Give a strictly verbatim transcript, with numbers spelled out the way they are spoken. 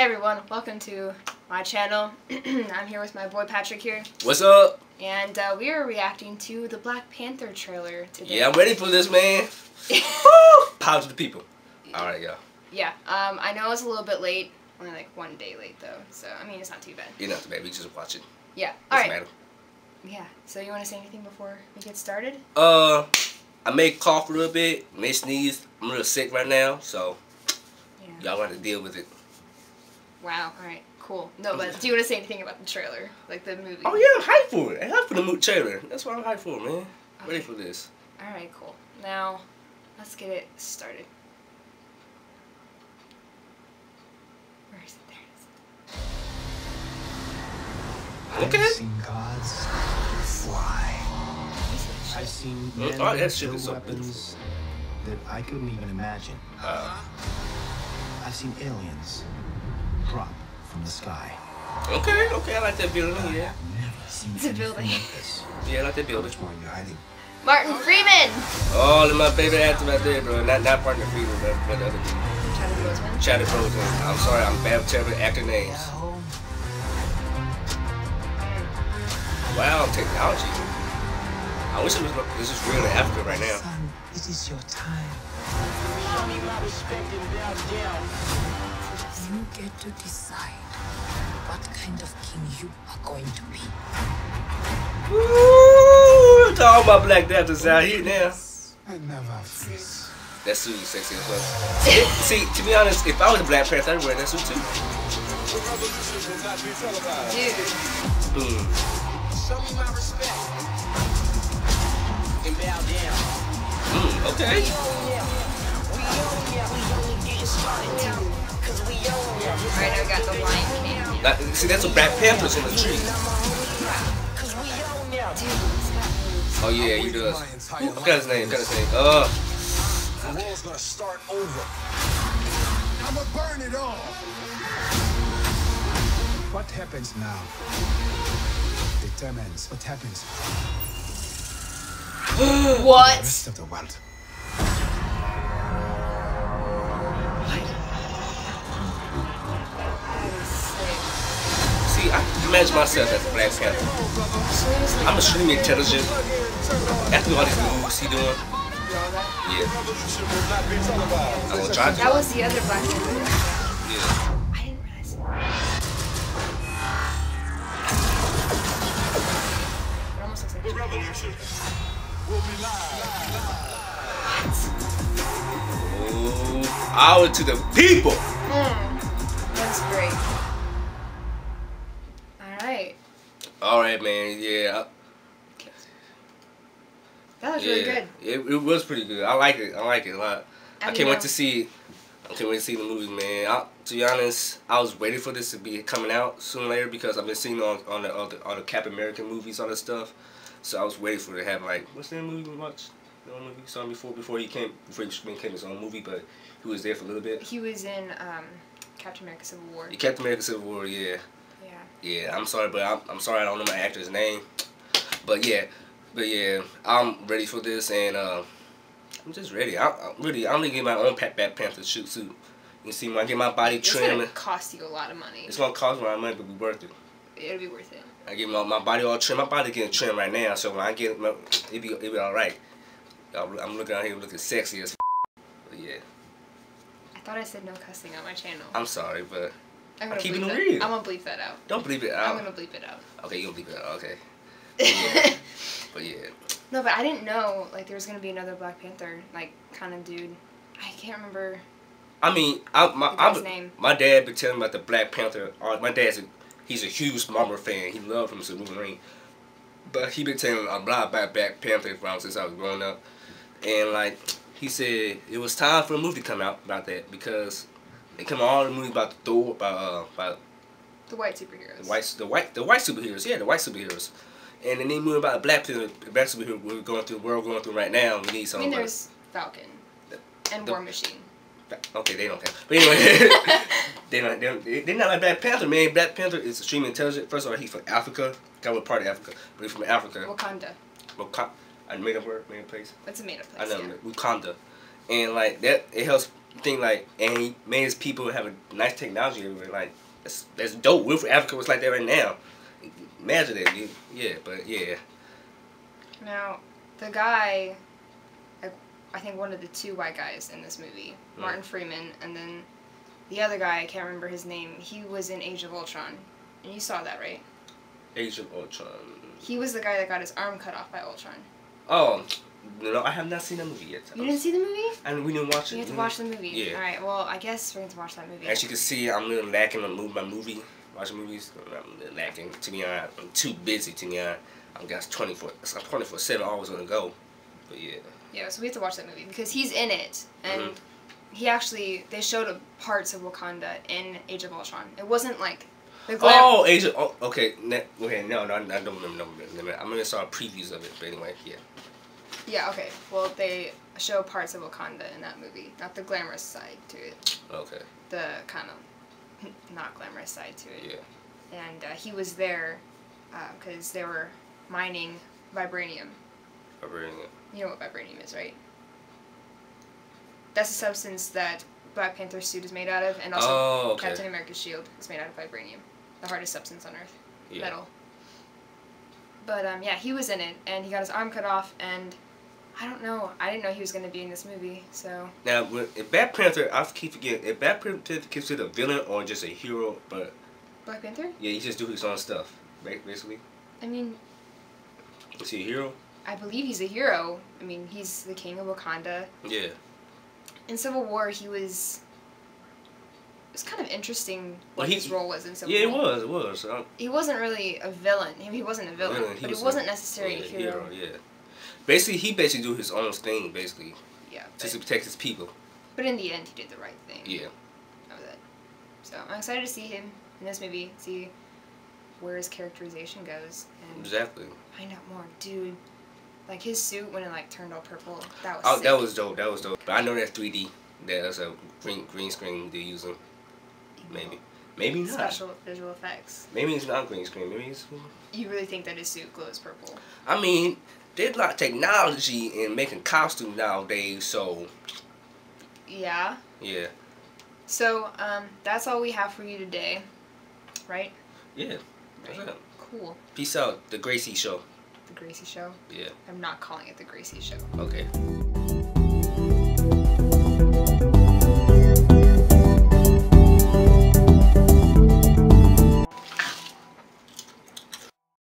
Hey everyone, welcome to my channel. I'm here with my boy Patrick here. What's up? And uh, we are reacting to the Black Panther trailer today. Yeah, I'm ready for this, man. Power to the people. Alright, y'all. Yeah, um, I know it's a little bit late. Only like one day late, though. So, I mean, it's not too bad. You're not too bad. We just watch it. Yeah. Alright. Yeah. So, you want to say anything before we get started? Uh, I may cough a little bit, may sneeze. I'm real sick right now, so yeah. Y'all want to deal with it. Wow, alright, cool. No, but do you want to say anything about the trailer? Like the movie? Oh, yeah, I'm hyped for it. I'm hyped for the movie trailer. That's what I'm hyped for, man. Okay. Ready for this. Alright, cool. Now, let's get it started. Where is it? There it is. Okay. I've seen gods fly. I've seen men oh, that shit is so weapons that I couldn't even imagine. Uh, I've seen aliens drop from the sky. Okay, okay, I like that building. Yeah, it's a building. Yeah, I like that building. Which one you hiding? Martin Freeman. Oh, they're my favorite actor right there, bro. Not not Martin Freeman, but but the other people. Chadwick Boseman. Chadwick Boseman. I'm sorry, I'm bad terrible actor names. Wow, technology. I wish it was. This is real in Africa right now. Son, it is your time. Show me my respect and bow down. You get to decide what kind of king you are going to be. Ooh, talking about Black Panthers out here now. I never freeze. That suit is sexy as well. See, to be honest, if I was a Black Panther, I'd wear that suit too. Dude. Boom. Show me my respect and bow down. Mm, okay. We own we only getting started now. Right now we got the Lion King. That, see, that's a Black Panther's in the tree. Oh yeah, he does. I got his name, I got his name. Uh. The world's gonna start over. I'ma burn it all. What happens now determines what happens. What? The rest of the world. Imagine myself as a Black Panther. I'm extremely intelligent. After all these moves he doing, yeah. I'm gonna try to. That was the other Black Panther. Yeah. I didn't realize that. It almost looks like. The revolution will be live. Oh, power to the people. Mm, that's great. Alright, man, yeah. Okay. That was yeah, really good. It, it was pretty good. I like it. I like it a lot. I, I can't know. wait to see it. I can't wait to see the movie, man. I, to be honest, I was waiting for this to be coming out sooner or later because I've been seeing on on the, on the, on the Captain America movies, all this stuff. So I was waiting for it to have, like, what's that movie we watched? You know, movie we saw before before he came before he came his own movie, but he was there for a little bit. He was in um, Captain America Civil War. Yeah, Captain America Civil War, yeah. Yeah, I'm sorry, but I'm, I'm sorry I don't know my actor's name. But yeah, but yeah, I'm ready for this, and uh, I'm just ready. I, I'm really, I'm gonna get my own Black Panther shoot suit. You see, when I get my body trimmed, it's gonna cost you a lot of money. It's gonna cost me a lot of money, but it'll be worth it. It'll be worth it. I get my, my body all trimmed. My body getting trimmed right now, so when I get my, it be it be all right. I'm looking out here looking sexy as. F but yeah. I thought I said no cussing on my channel. I'm sorry, but. I'm gonna, keep it real. I'm gonna bleep that out. Don't bleep it out. I'm gonna bleep it out. Okay, you're gonna bleep it out, okay. But yeah. But yeah. No, but I didn't know, like, there was gonna be another Black Panther, like, kind of dude. I can't remember. I mean, I, my, I'm, name. my dad been telling me about the Black Panther. My dad's a, he's a huge Marvel fan. He loved him, so Wolverine. But he been telling me a lot about Black Panther from since I was growing up. And, like, he said it was time for a movie to come out about that because... They come all the movies about the Thor, about, uh, about the white superheroes. The white, the white, the white superheroes. Yeah, the white superheroes. And then they move about the black people, the black superhero we're going through, the world going through right now. We need something. I mean, there's Falcon the, and the, War Machine. Okay, they don't care. But anyway, they don't. They're, they're not like Black Panther, man. Black Panther is extremely intelligent. First of all, he's from Africa. God, what part of Africa? But he's from Africa. Wakanda. Wakanda. I made a word, made a place. That's a made up place. I know. Yeah. Wakanda, and like that, it helps. think like, and he made his people have a nice technology everywhere. Like that's, that's dope. We're from Africa, was like that right now. Imagine that, dude. Yeah, but yeah. Now, the guy, like, I think one of the two white guys in this movie, mm. Martin Freeman, and then the other guy, I can't remember his name, he was in Age of Ultron. And you saw that, right? Age of Ultron. He was the guy that got his arm cut off by Ultron. Oh, no, I have not seen the movie yet. You didn't see the movie? And we didn't watch it. You have to watch the movie. Yeah. All right, well, I guess we're going to watch that movie. As you can see, I'm really lacking on my movie. Watching movies, I'm lacking. To be honest, I'm too busy. To be honest, I'm guys twenty-four, I'm twenty-four seven. Always gonna go, but yeah. Yeah, so we have to watch that movie because he's in it, and mm-hmm. he actually they showed parts of Wakanda in Age of Ultron. It wasn't like the glam oh Age of oh, okay. Okay, no, no, I don't remember. No, I'm gonna saw previews of it, but anyway, yeah. Yeah. Okay. Well, they show parts of Wakanda in that movie, not the glamorous side to it. Okay. The kind of. Not glamorous side to it. Yeah. And uh, he was there because uh, they were mining vibranium. Vibranium. You know what vibranium is, right? That's a substance that Black Panther's suit is made out of, and also oh, okay. Captain America's shield is made out of vibranium, the hardest substance on Earth, yeah. metal. But um, yeah, he was in it, and he got his arm cut off, and I don't know. I didn't know he was going to be in this movie, so... Now, if Black Panther, I keep forgetting, if Black Panther is considered a villain or just a hero, but... Black Panther? Yeah, he just do his own stuff, basically. I mean... Is he a hero? I believe he's a hero. I mean, he's the king of Wakanda. Yeah. In Civil War, he was... It was kind of interesting what well, he, his role was in Civil yeah, War. Yeah, it was, it was. I'm... He wasn't really a villain. I mean, he wasn't a villain, villain but he was wasn't necessarily yeah, a hero. hero yeah. Basically, he basically do his own thing, basically. Yeah. Just to protect his people. But in the end, he did the right thing. Yeah. That was it. So, I'm excited to see him in this movie, see where his characterization goes. And exactly. Find out more. Dude, like, his suit when it, like, turned all purple, that was oh, sick. That was dope, that was dope. But I know that's three D. That's a green, green screen they're using. Maybe. Maybe not. Special visual effects. Maybe it's not green screen. Maybe it's... You really think that his suit glows purple? I mean... There's a lot of technology in making costumes nowadays, so... Yeah? Yeah. So, um, that's all we have for you today, right? Yeah. Right. Right. Cool. Peace out. The Gracie Show. The Gracie Show? Yeah. I'm not calling it The Gracie Show. Okay.